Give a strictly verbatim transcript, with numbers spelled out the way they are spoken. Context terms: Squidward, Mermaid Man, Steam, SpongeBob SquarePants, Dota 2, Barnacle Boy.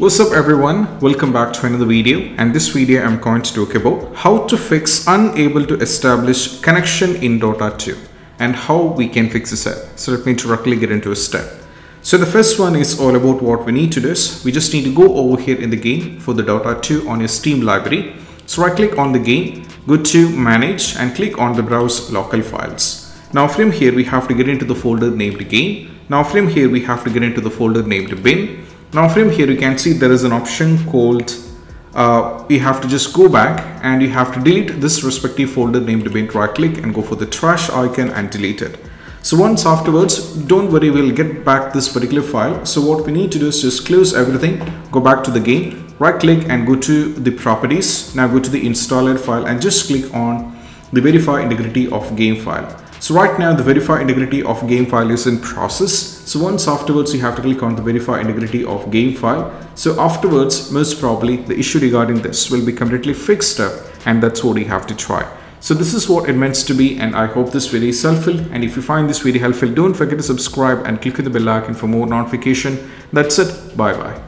What's up everyone, welcome back to another video, and this video I'm going to talk about how to fix unable to establish connection in Dota two and how we can fix this up. So let me directly get into a step. So the first one is all about what we need to do is we just need to go over here in the game for the Dota two on your Steam library. So right click on the game, go to manage and click on the browse local files. Now from here we have to get into the folder named game. Now from here we have to get into the folder named bin. Now from here you can see there is an option called uh, we have to just go back and you have to delete this respective folder named bin. Right click and go for the trash icon and delete it. So once afterwards, don't worry, we'll get back this particular file. So what we need to do is just close everything, go back to the game, right click and go to the properties. Now go to the installer file and just click on the verify integrity of game file. So right now the verify integrity of game file is in process. So once afterwards you have to click on the verify integrity of game file. So afterwards most probably the issue regarding this will be completely fixed up, and that's what you have to try. So this is what it means to be, and I hope this video is helpful, and if you find this video helpful don't forget to subscribe and click on the bell icon for more notification. That's it, bye bye.